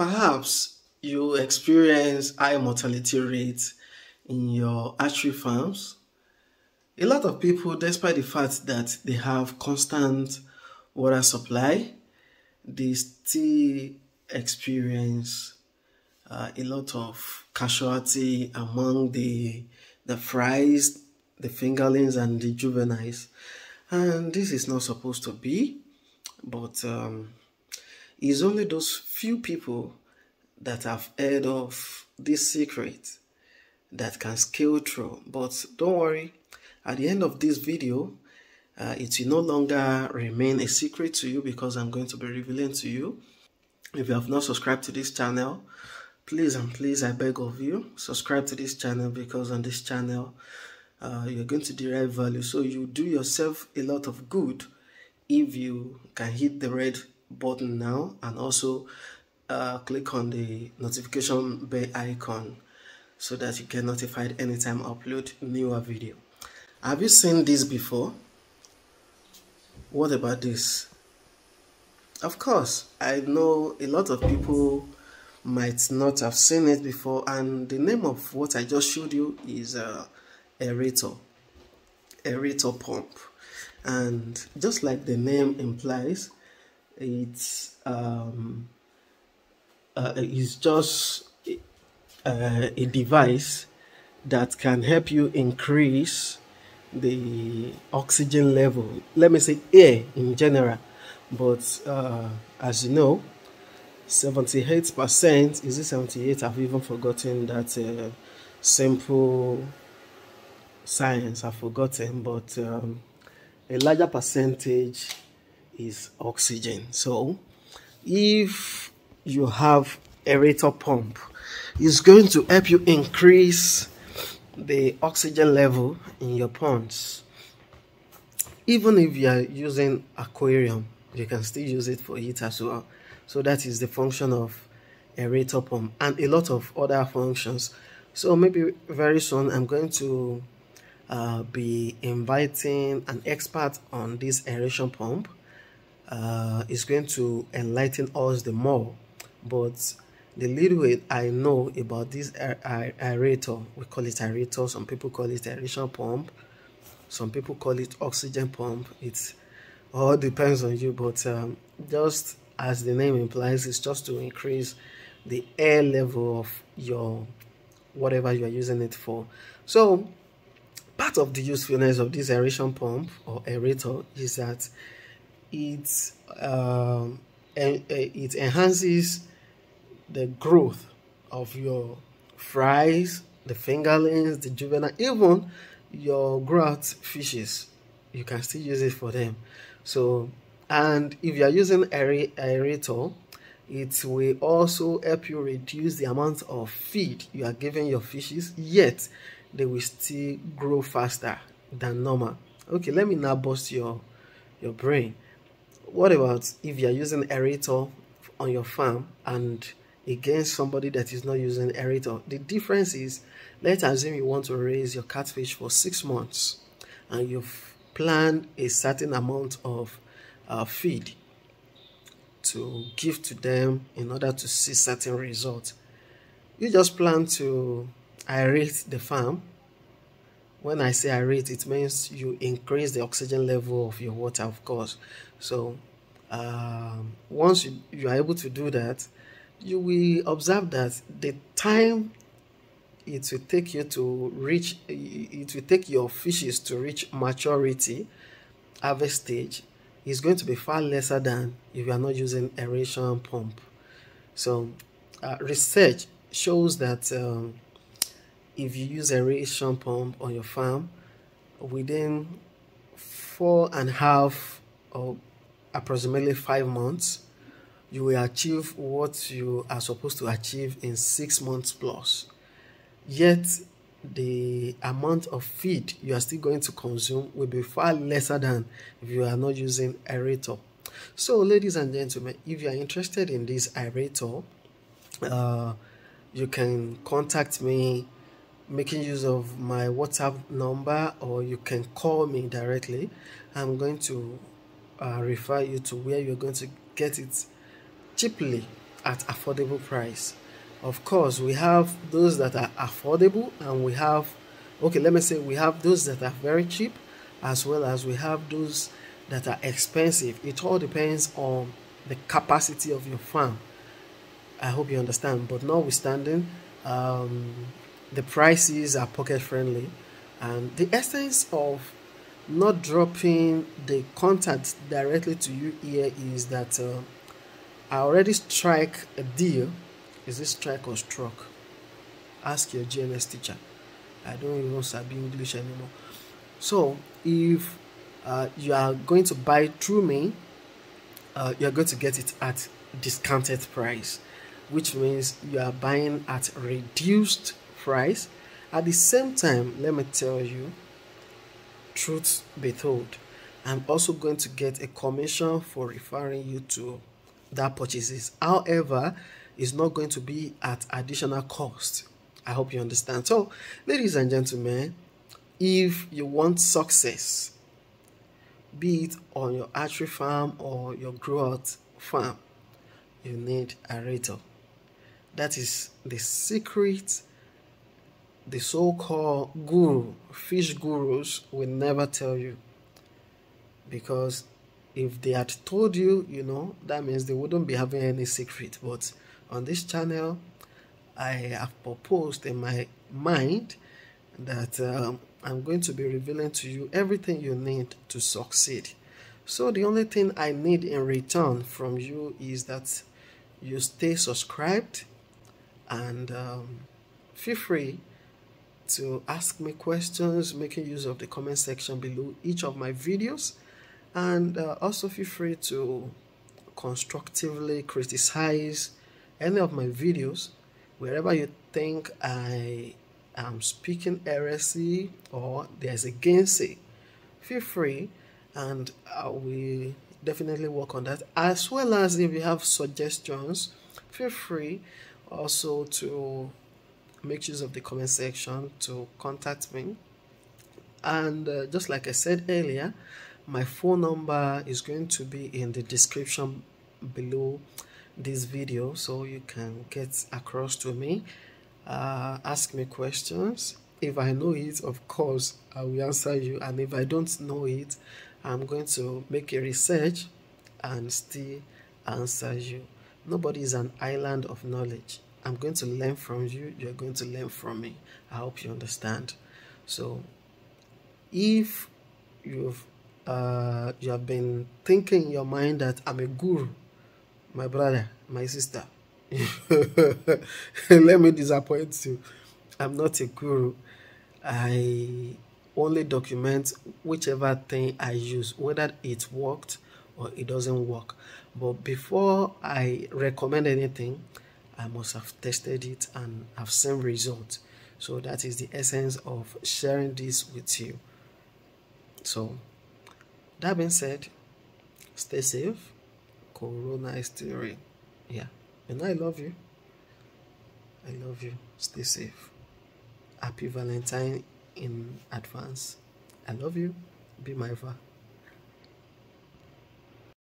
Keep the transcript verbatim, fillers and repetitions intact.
Perhaps you experience high mortality rates in your archery farms. A lot of people, despite the fact that they have constant water supply, they still experience uh, a lot of casualty among the the fries, the fingerlings, and the juveniles. And this is not supposed to be, but um, it's only those few people that have heard of this secret that can scale through. But don't worry, at the end of this video, uh, it will no longer remain a secret to you, because I'm going to be revealing to you. If you have not subscribed to this channel, please and please, I beg of you, subscribe to this channel, because on this channel, uh, you're going to derive value. So you do yourself a lot of good if you can hit the red button now, and also Uh, click on the notification bell icon so that you get notified anytime I upload newer video. Have you seen this before? What about this? Of course, I know a lot of people might not have seen it before, and the name of what I just showed you is uh, aerator, aerator pump. And just like the name implies, it's um, Uh, it's just uh, a device that can help you increase the oxygen level, let me say air in general. But uh, as you know, seventy-eight percent, is it seventy-eight? I've even forgotten that uh, simple science, I've forgotten, but um, a larger percentage is oxygen. So if you have aerator pump, it's going to help you increase the oxygen level in your ponds. Even if you are using aquarium, you can still use it for it as well. So that is the function of aerator pump, and a lot of other functions. So maybe very soon I'm going to uh, be inviting an expert on this aeration pump. Uh, it's going to enlighten us the more. But the little way I know about this aerator, we call it aerator, some people call it aeration pump, some people call it oxygen pump. It all depends on you, but um, just as the name implies, it's just to increase the air level of your whatever you are using it for. So part of the usefulness of this aeration pump or aerator is that it um, and it enhances the growth of your fries, the fingerlings, the juvenile, even your grout fishes. You can still use it for them. So, and if you are using aerator, it will also help you reduce the amount of feed you are giving your fishes, yet they will still grow faster than normal. Okay, let me now bust your your brain. What about if you are using aerator on your farm and against somebody that is not using aerator? The difference is, let's assume you want to raise your catfish for six months and you've planned a certain amount of uh, feed to give to them in order to see certain results. You just plan to aerate the farm. When I say aerate, it means you increase the oxygen level of your water, of course. So um, once you, you are able to do that, you will observe that the time it will take you to reach, it will take your fishes to reach maturity, harvest stage, is going to be far lesser than if you are not using aeration pump. So uh, research shows that um, if you use aeration pump on your farm, within four and a half or approximately five months, you will achieve what you are supposed to achieve in six months plus. Yet, the amount of feed you are still going to consume will be far lesser than if you are not using aerator. So, ladies and gentlemen, if you are interested in this aerator, uh, you can contact me, making use of my WhatsApp number, or you can call me directly. I'm going to uh, refer you to where you're going to get it cheaply at affordable price. Of course, we have those that are affordable, and we have, okay, let me say we have those that are very cheap, as well as we have those that are expensive. It all depends on the capacity of your farm. I hope you understand. But notwithstanding, um, the prices are pocket friendly, and the essence of not dropping the contact directly to you here is that uh, I already strike a deal. Is this strike or struck? Ask your G N S teacher. I don't even sabi English anymore. So if uh, you are going to buy through me, uh, you are going to get it at discounted price, which means you are buying at reduced price. At the same time, let me tell you, truth be told, I'm also going to get a commission for referring you to that purchases. However, it's not going to be at additional cost. I hope you understand. So, ladies and gentlemen, if you want success, be it on your archery farm or your grow-out farm, you need a rater. That is the secret the so-called guru, fish gurus, will never tell you. Because if they had told you, you know, that means they wouldn't be having any secret. But on this channel, I have proposed in my mind that um, I'm going to be revealing to you everything you need to succeed. So the only thing I need in return from you is that you stay subscribed, and um, feel free to ask me questions, making use of the comment section below each of my videos. And uh, also feel free to constructively criticize any of my videos wherever you think I am speaking heresy or there's a gainsay. Feel free, and I will definitely work on that. As well as if you have suggestions, feel free also to make use of the comment section to contact me. And uh, just like I said earlier, my phone number is going to be in the description below this video, so you can get across to me, uh, ask me questions. If I know it, of course, I will answer you, and if I don't know it, I'm going to make a research and still answer you. Nobody is an island of knowledge. I'm going to learn from you, you're going to learn from me. I hope you understand. So if you've uh, you have been thinking in your mind that I'm a guru, my brother, my sister, let me disappoint you. I'm not a guru. I only document whichever thing I use, whether it worked or it doesn't work. But before I recommend anything, I must have tested it and have seen results. So that is the essence of sharing this with you. So that being said, stay safe. Corona is still real. Yeah. And I love you. I love you. Stay safe. Happy Valentine in advance. I love you. Be my va.